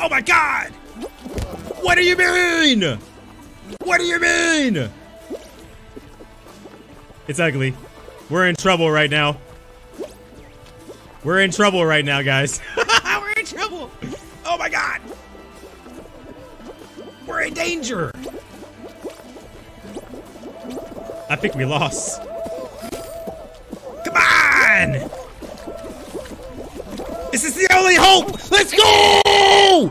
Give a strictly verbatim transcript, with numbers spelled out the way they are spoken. Oh my god! What do you mean? What do you mean? It's ugly. We're in trouble right now. We're in trouble right now, guys. We're in trouble. Oh my god. We're in danger. I think we lost. Come on. This is the only hope. Let's go.